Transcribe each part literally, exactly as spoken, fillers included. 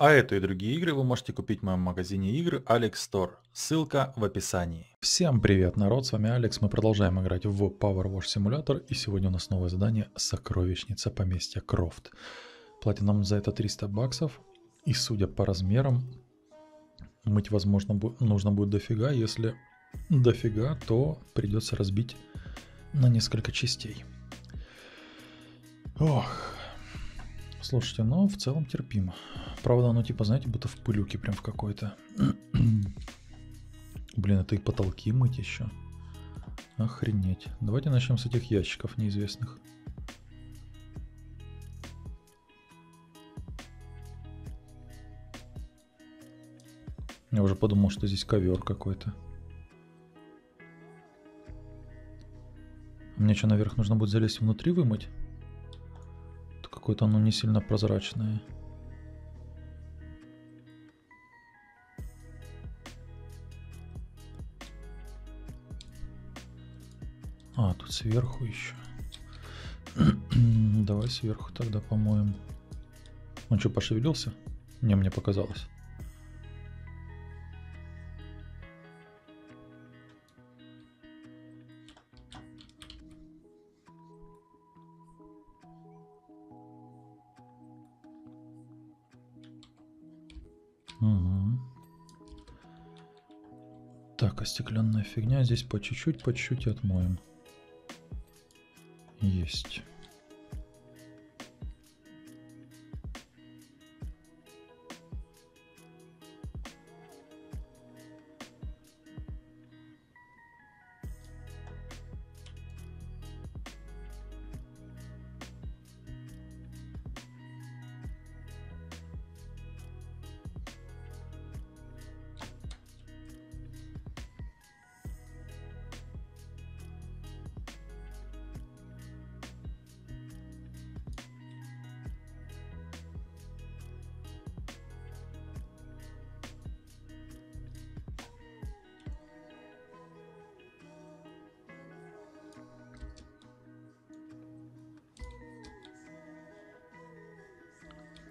А эту и другие игры вы можете купить в моем магазине игр Alex Store. Ссылка в описании. Всем привет, народ, с вами Алекс. Мы продолжаем играть в Power Wash Simulator. И сегодня у нас новое задание «Сокровищница поместья Крофт». Платим нам за это триста баксов. И судя по размерам, мыть, возможно, нужно будет дофига. Если дофига, то придется разбить на несколько частей. Ох... Слушайте, но в целом терпимо. Правда, оно типа, знаете, будто в пылюке прям в какой-то. Блин, это и потолки мыть еще. Охренеть. Давайте начнем с этих ящиков неизвестных. Я уже подумал, что здесь ковер какой-то. Мне что, наверх нужно будет залезть внутри вымыть? Какое-то оно не сильно прозрачное. А, тут сверху еще. Давай сверху тогда помоем. Он что, пошевелился? Не, мне показалось. Угу. Так, остекленная фигня. Здесь по чуть-чуть, по чуть-чуть и отмоем. Есть.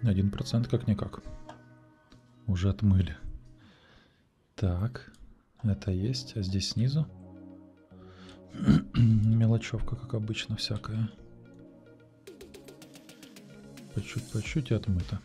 Один процент как-никак. Уже отмыли. Так, это есть. А здесь снизу мелочевка, как обычно, всякая. По чуть-чуть, по чуть и отмыто.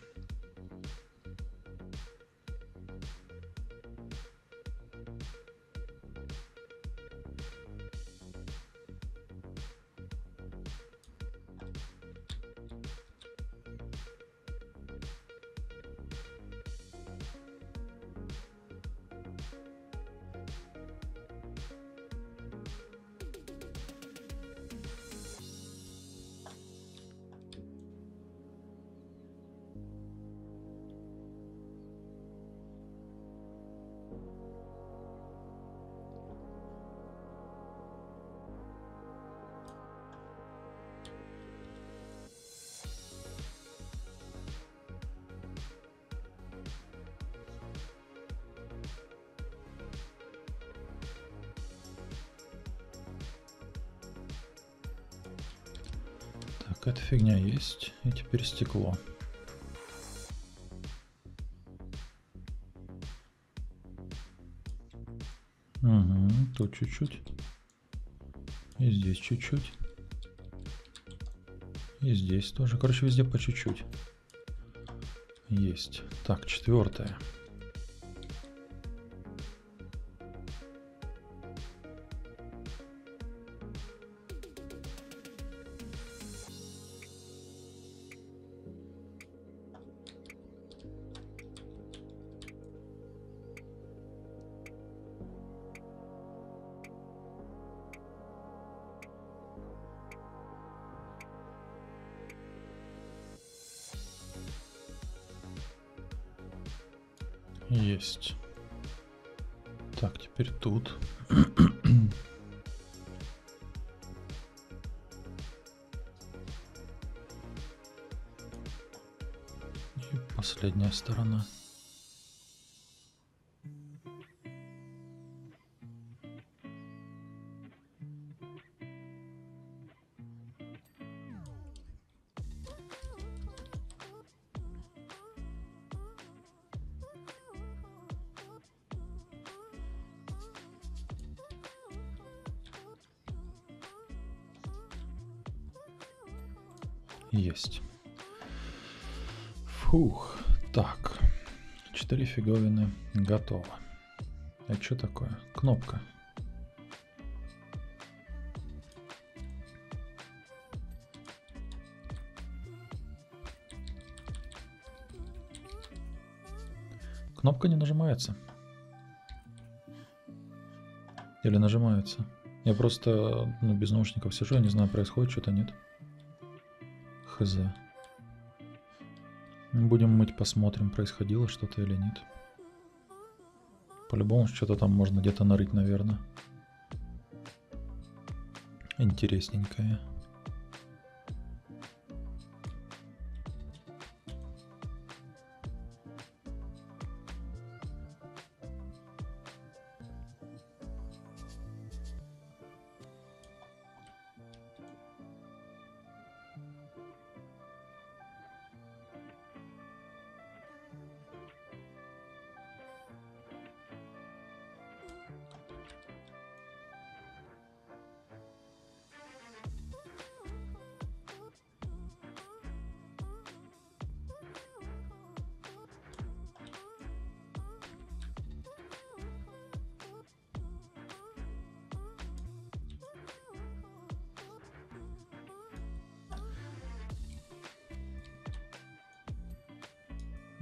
Какая-то фигня есть, и теперь стекло. Угу, тут чуть-чуть. И здесь чуть-чуть. И здесь тоже. Короче, везде по чуть-чуть. Есть. Так, четвертое. Есть. Так, теперь тут. И последняя сторона. Есть. Фух. Так. Четыре фиговины. Готово. А что такое? Кнопка. Кнопка не нажимается. Или нажимается. Я просто ну, без наушников сижу, я не знаю, происходит что-то, нет. Хз. Будем мыть, посмотрим, происходило что-то или нет. По-любому что-то там можно где-то нарыть, наверное. Интересненькое.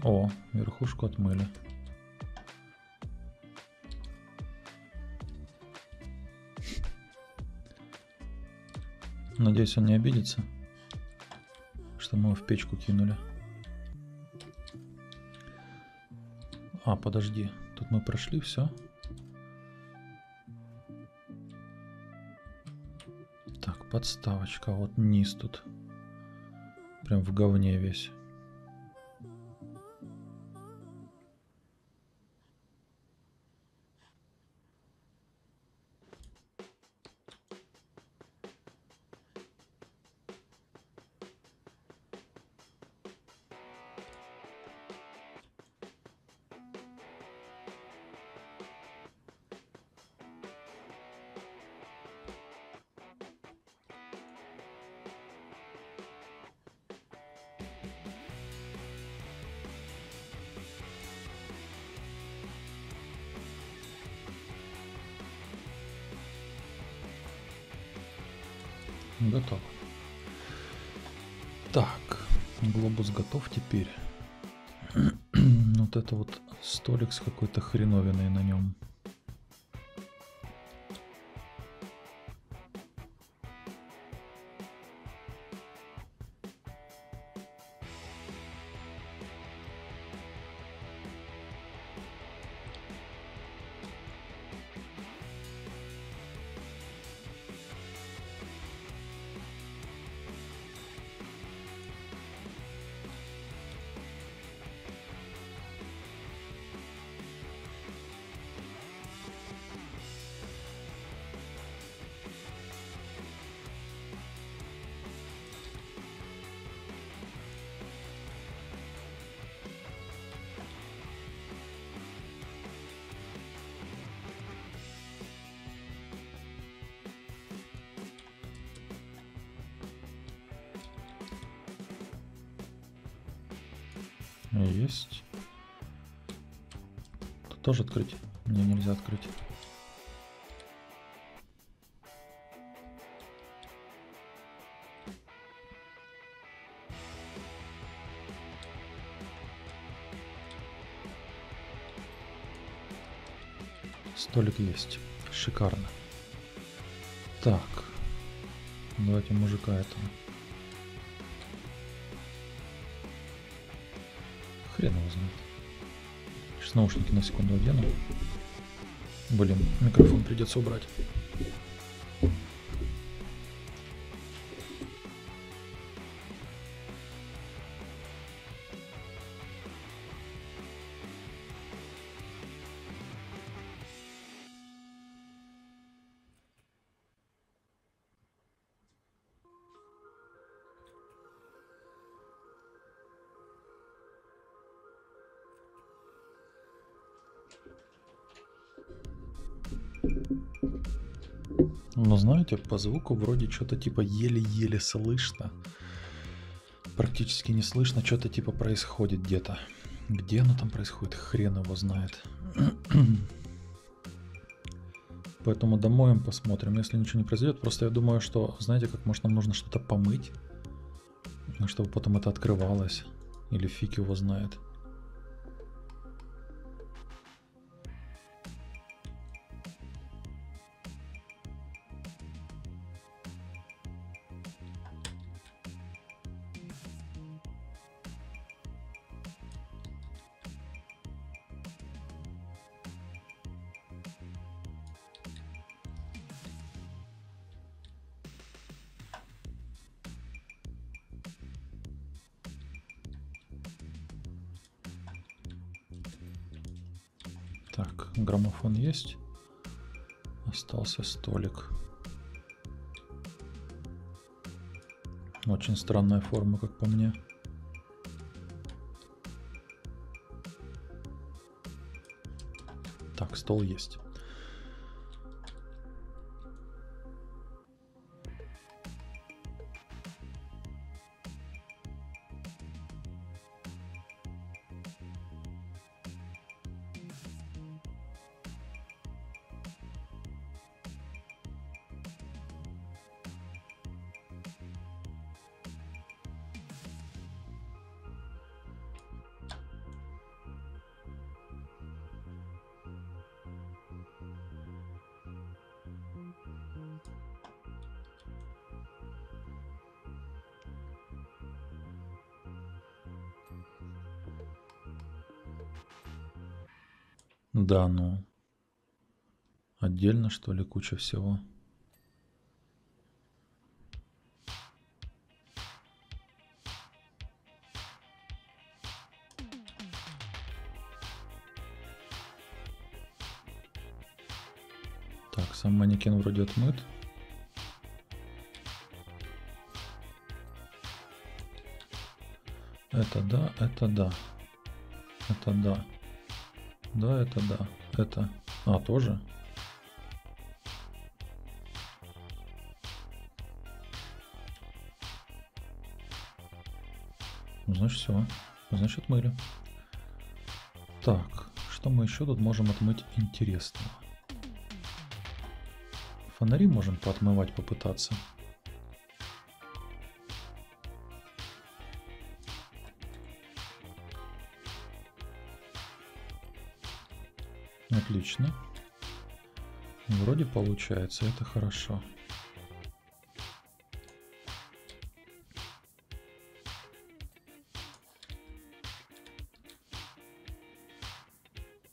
О, верхушку отмыли. Надеюсь, он не обидится, что мы его в печку кинули. А, подожди, тут мы прошли, все. Так, подставочка, вот низ тут. Прям в говне весь. Готово. Так, глобус готов теперь. Вот это вот столик с какой-то хреновиной на нем. Есть. Тут тоже открыть? Мне нельзя открыть. Столик есть. Шикарно. Так. Давайте мужика этого. Хрен его знает. Сейчас наушники на секунду одену. Блин, микрофон придется убрать. Но знаете, по звуку вроде что-то типа еле-еле слышно. практически не слышно, что-то типа происходит где-то. Где оно там происходит, хрен его знает. Поэтому домой мы посмотрим, если ничего не произойдет. Просто я думаю, что, знаете, как может нам нужно что-то помыть, чтобы потом это открывалось. Или фиг его знает. Так, граммофон есть. Остался столик. Очень странная форма, как по мне. Так, стол есть. Да, ну, отдельно, что ли, куча всего. Так, сам манекен вроде отмыт. Это да, это да, это да. Да, это да, это... А, тоже? Ну, значит, все. Значит, отмыли. Так, что мы еще тут можем отмыть интересного? Фонари можем поотмывать, попытаться. Отлично. Вроде получается, это хорошо.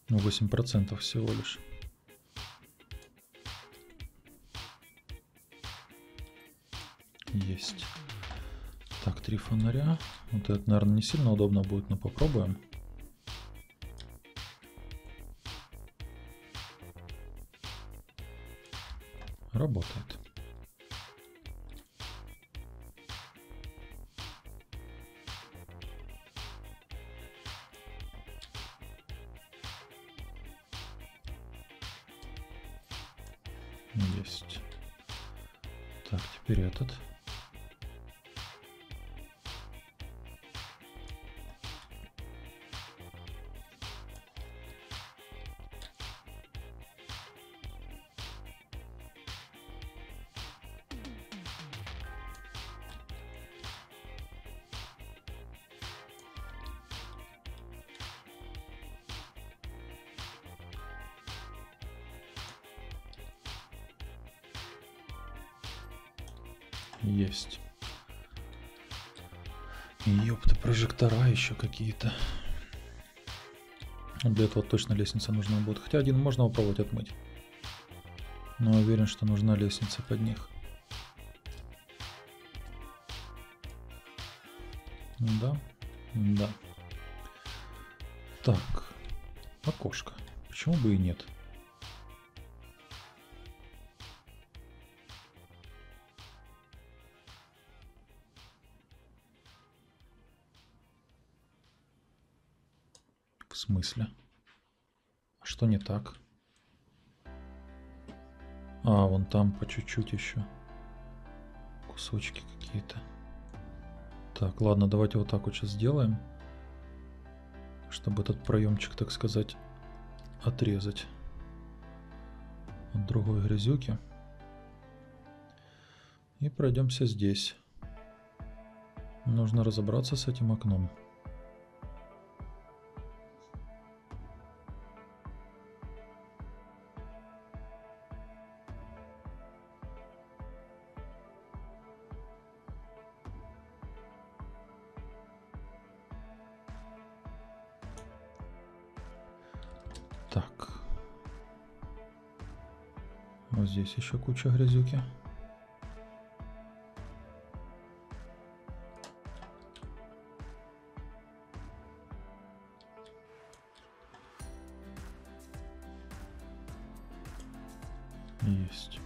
восемь процентов всего лишь. Есть. Так, три фонаря. Вот это, наверное, не сильно удобно будет, но попробуем. Работает. Есть. Так, теперь этот. Есть. Ёпта, прожектора еще какие-то. Для этого точно лестница нужна будет. Хотя один можно попробовать отмыть. Но уверен, что нужна лестница под них. Да, да. Так, окошко. Почему бы и нет? В смысле? Что не так? А, вон там по чуть-чуть еще кусочки какие-то. Так, ладно, давайте вот так вот сейчас сделаем, чтобы этот проемчик, так сказать, отрезать от другой грязюки. И пройдемся здесь. Нужно разобраться с этим окном. Так. Вот здесь еще куча грязюки. Есть.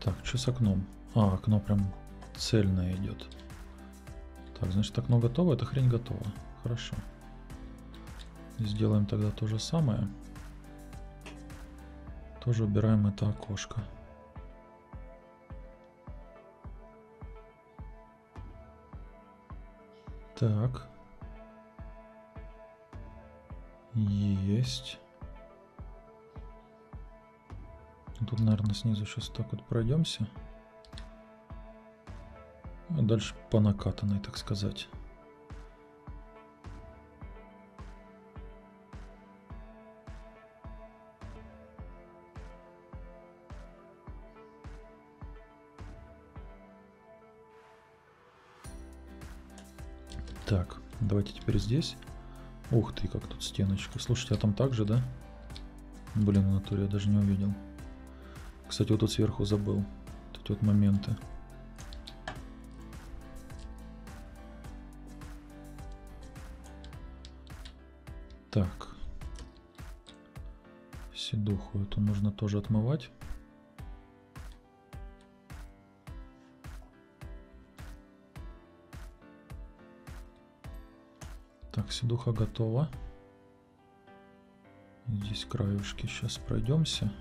Так, что с окном? А, окно прям цельное идет. Так, значит, окно готово, эта хрень готова. Хорошо. Сделаем тогда то же самое. Тоже убираем это окошко. Так. Есть. Тут, наверное, снизу сейчас так вот пройдемся. А дальше по накатанной, так сказать. Так, давайте теперь здесь. Ух ты, как тут стеночка. Слушайте, а там также, да? Блин, в натуре я даже не увидел. Кстати, вот тут сверху забыл. Вот эти вот моменты. Так. Седуху эту нужно тоже отмывать. Так, седуха готова. Здесь краюшки сейчас пройдемся.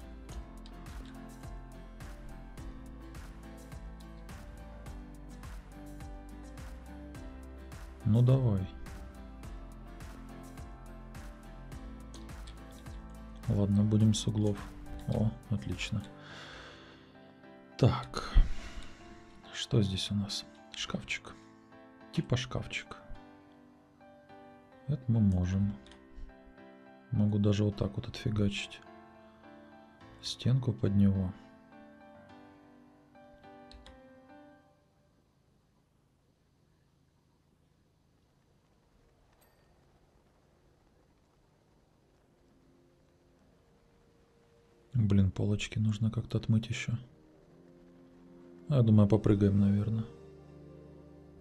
Ну давай. Ладно, будем с углов. О, отлично. Так. Что здесь у нас? Шкафчик. Типа шкафчик. Это мы можем. Могу даже вот так вот отфигачить стенку под него. Блин, полочки нужно как-то отмыть еще. Я думаю, попрыгаем, наверное.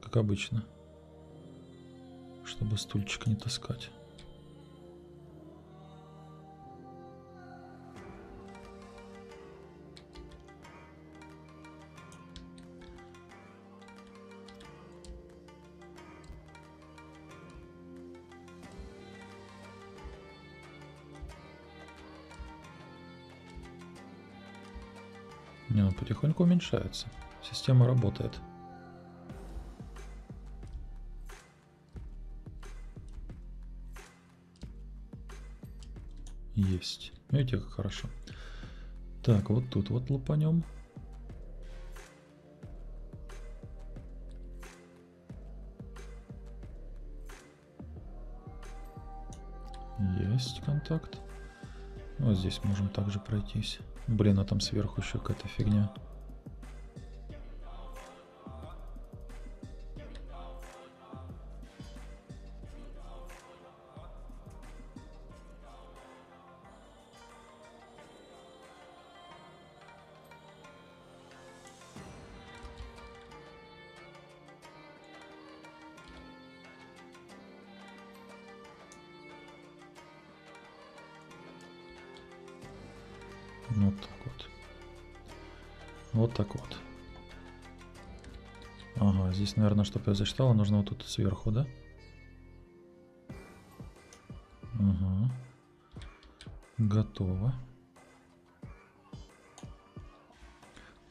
Как обычно. Чтобы стульчик не таскать. Не, он потихоньку уменьшается. Система работает. Есть. Видите, как хорошо. Так, вот тут вот лопанем. Есть контакт. Вот здесь можем также пройтись. Блин, а там сверху еще какая-то фигня. Вот так вот. Вот так вот. Ага, здесь, наверное, чтобы я засчитала, нужно вот тут сверху, да? Ага. Готово.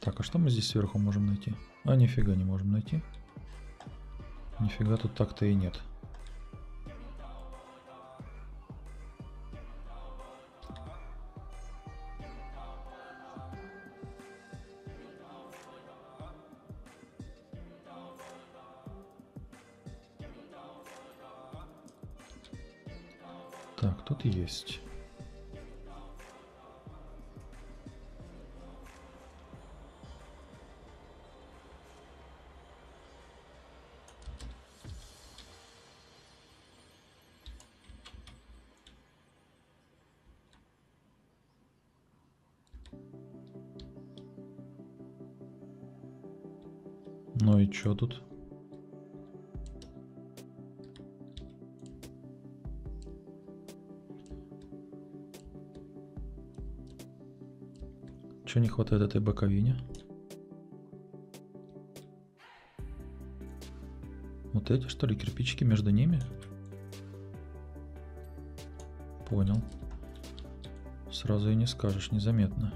Так, а что мы здесь сверху можем найти? А, нифига не можем найти. Нифига тут так-то и нет. Так, тут есть. Ну и чё тут? Чё не хватает этой боковине? Вот эти, что ли, кирпичики между ними? Понял. Сразу и не скажешь, незаметно.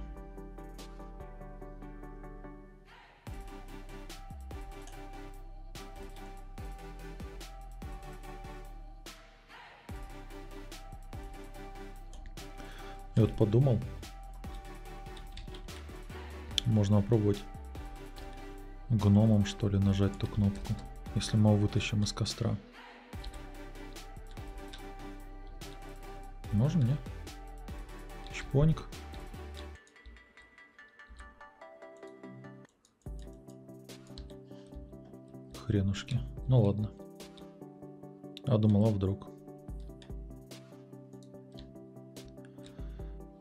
Я вот подумал, можно попробовать гномом, что ли, нажать ту кнопку, если мы его вытащим из костра. Можно, не? Шпоник. Хренушки. Ну ладно. А думала, вдруг.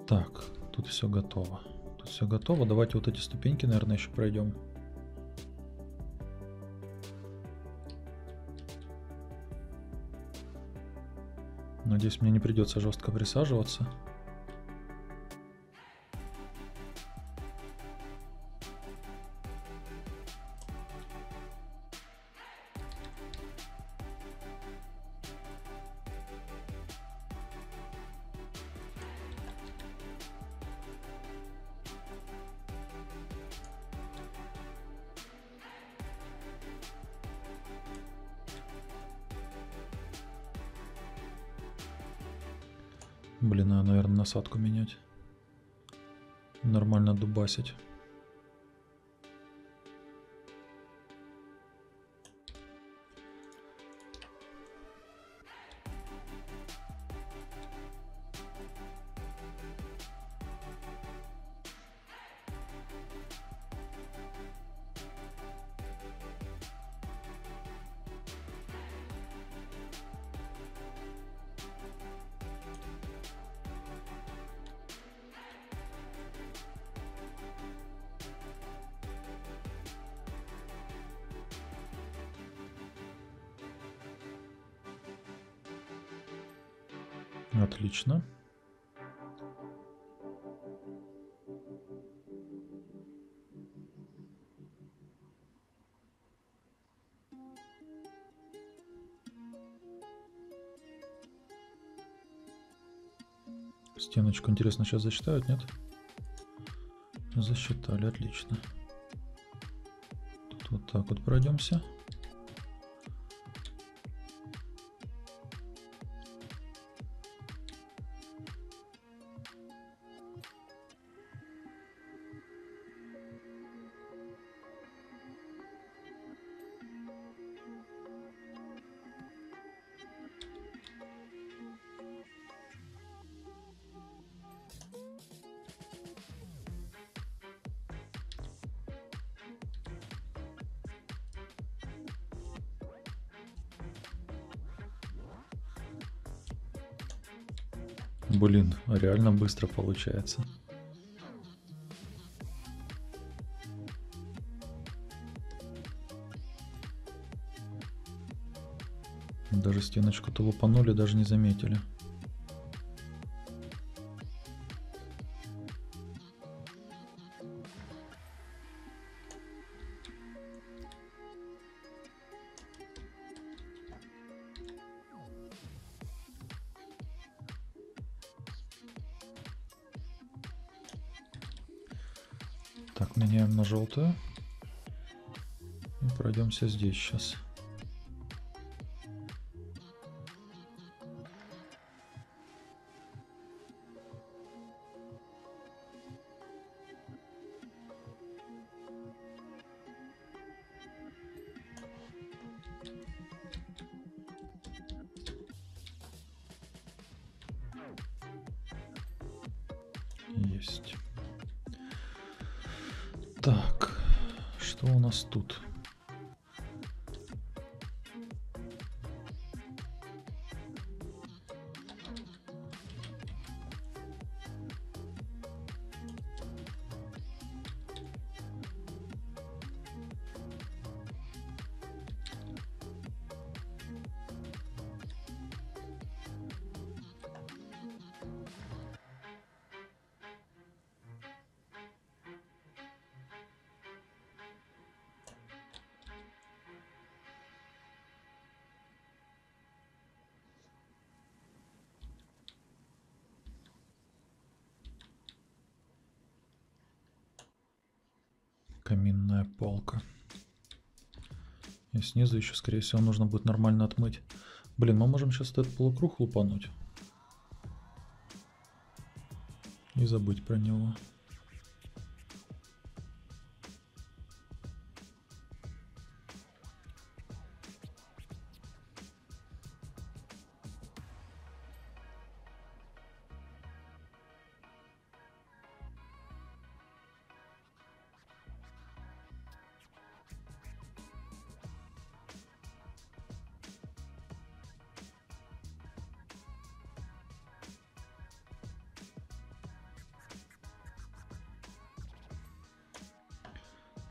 Так, тут все готово. Тут все готово. Давайте вот эти ступеньки, наверное, еще пройдем. Надеюсь, мне не придется жестко присаживаться. Блин, надо, наверное, насадку менять. Нормально дубасить. Отлично. Стеночку, интересно, сейчас засчитают, нет? Засчитали, отлично. Тут вот так вот пройдемся. Блин, реально быстро получается. Даже стеночку-то лупанули, даже не заметили. Так, меняем на желтую. И пройдемся здесь сейчас. есть. Так, что у нас тут? Каминная полка. И снизу еще, скорее всего, нужно будет нормально отмыть. Блин, мы можем сейчас этот полукруг лупануть. И забыть про него.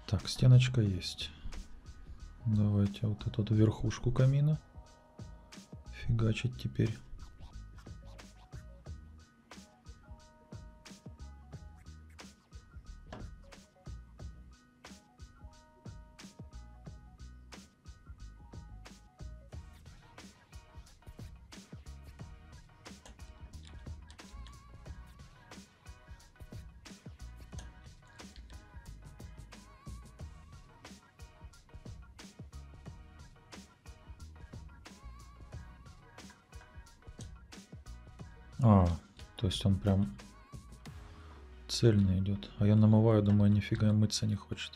Так, стеночка есть. Давайте вот эту верхушку камина фигачить теперь. А, то есть он прям цельно идет. А я намываю, думаю, нифига мыться не хочет.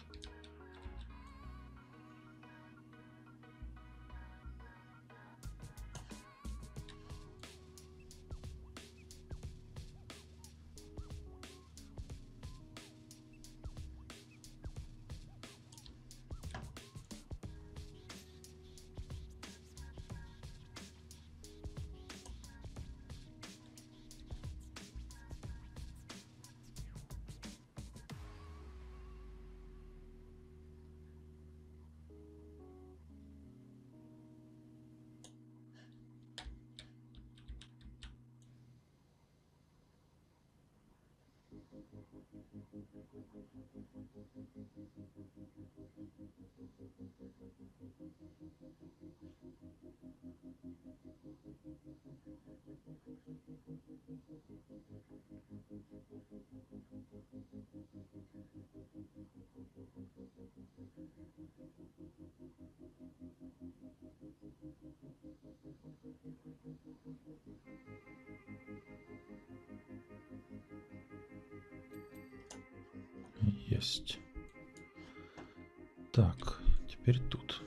Есть. Так, теперь тут.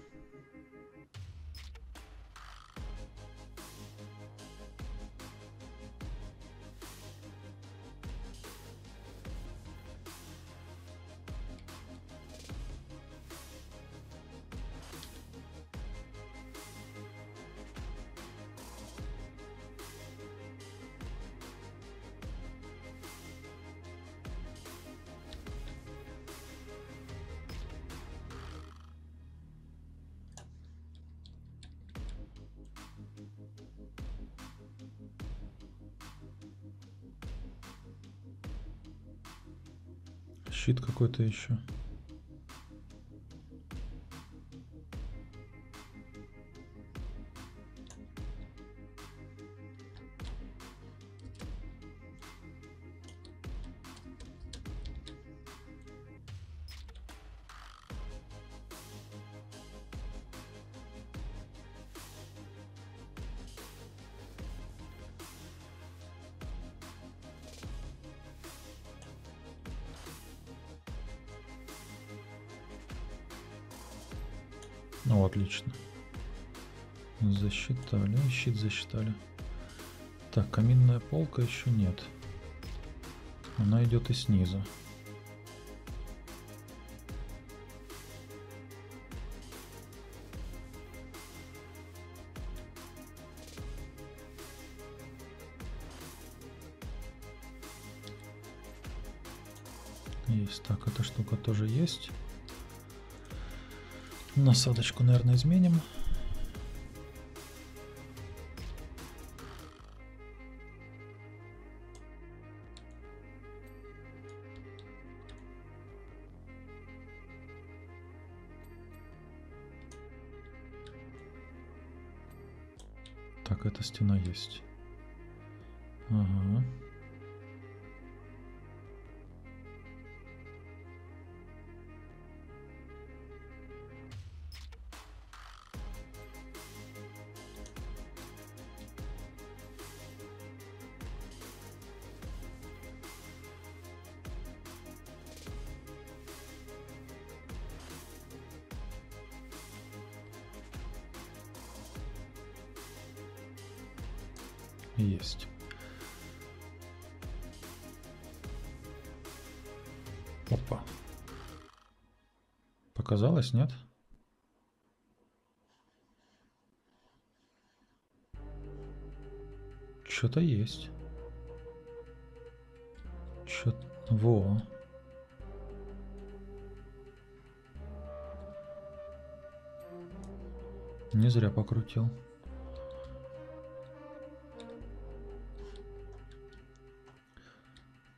Щит какой-то еще. Ну, отлично. Засчитали. Щит засчитали. Так, каминная полка еще нет. она идет и снизу. Есть, так, эта штука тоже есть. Насадочку, наверное, изменим. Так, эта стена есть. Ага. Есть. Опа. Показалось, нет? Что-то есть. Что-то... Во. Не зря покрутил.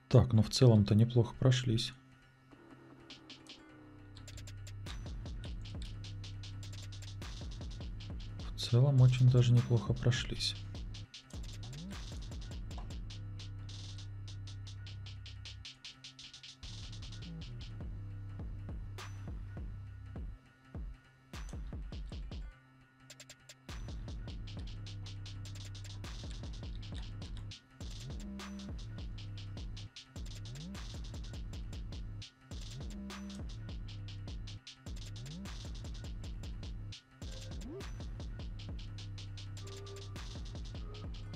Так, ну в целом-то неплохо прошлись. В целом очень даже неплохо прошлись.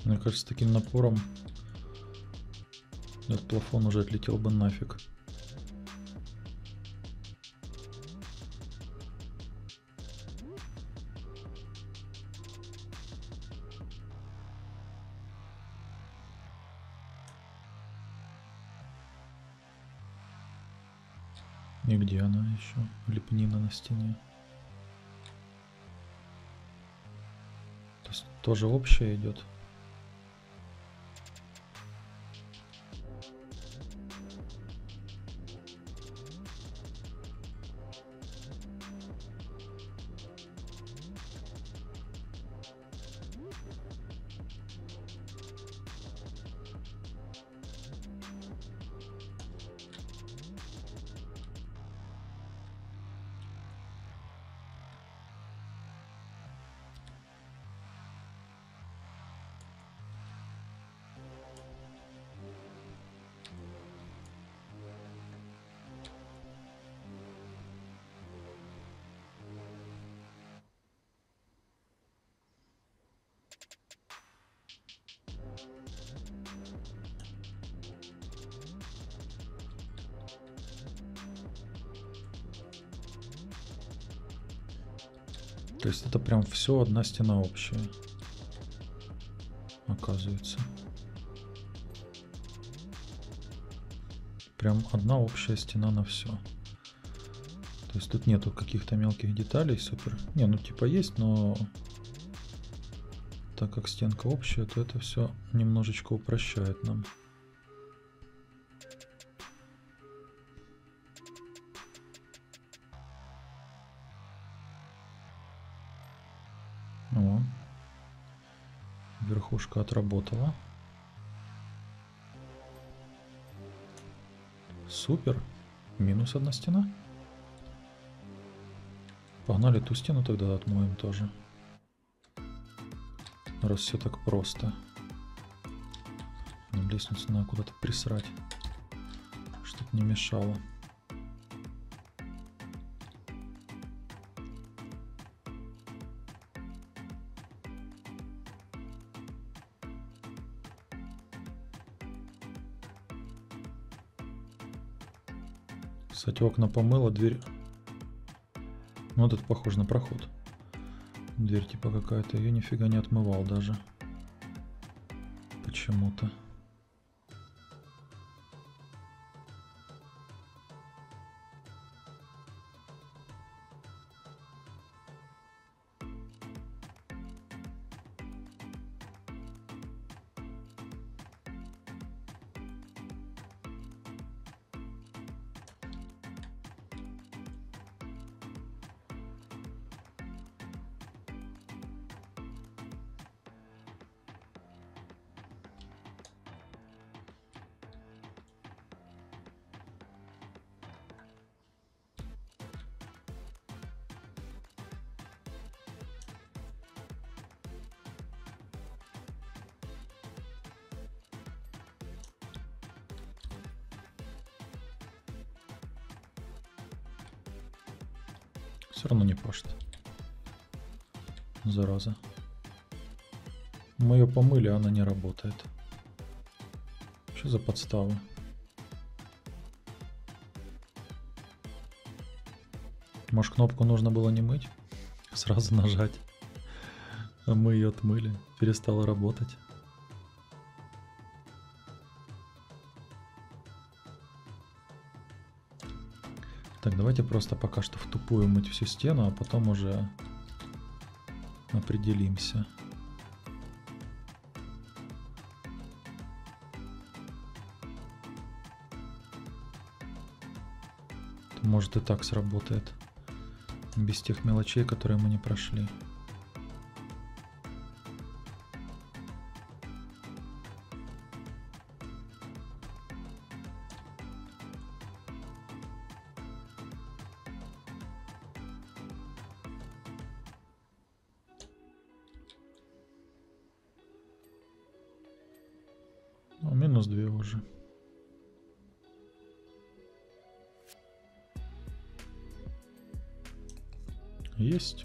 Мне кажется, с таким напором этот плафон уже отлетел бы нафиг. И где она еще? Лепнина на стене. То есть тоже общая идет. То есть это прям все одна стена общая, оказывается. Прям одна общая стена на все. То есть тут нету каких-то мелких деталей, супер. Не, ну типа есть, но так как стенка общая, то это все немножечко упрощает нам. О, верхушка отработала. Супер. Минус одна стена. Погнали ту стену тогда отмоем тоже. Раз все так просто. Нам лестницу надо куда-то присрать, чтобы не мешало. Кстати, окна помыло, дверь... Ну, вот это похоже на проход. Дверь типа какая-то, ее нифига не отмывал даже. Почему-то. Все равно не пашет. Зараза. Мы ее помыли, а она не работает. Что за подставы? Может, кнопку нужно было не мыть? Сразу нажать. А мы ее отмыли. Перестала работать. Так, давайте просто пока что втупую мыть всю стену, а потом уже определимся. Может, и так сработает. Без тех мелочей, которые мы не прошли. Минус две уже. Есть.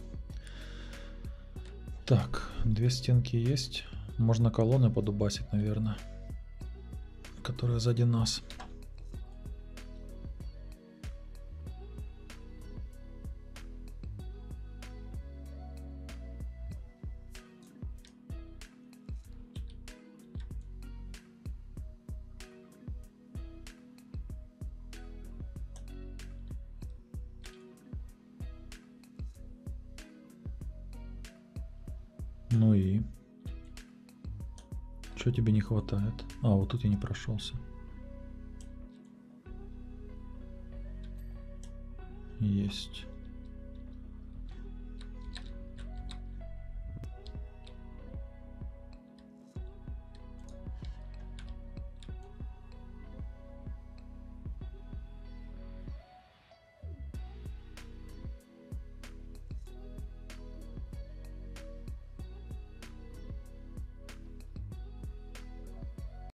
Так, две стенки есть. Можно колонны подубасить, наверное, которые сзади нас. Ну и что тебе не хватает? А, вот тут я не прошелся. Есть.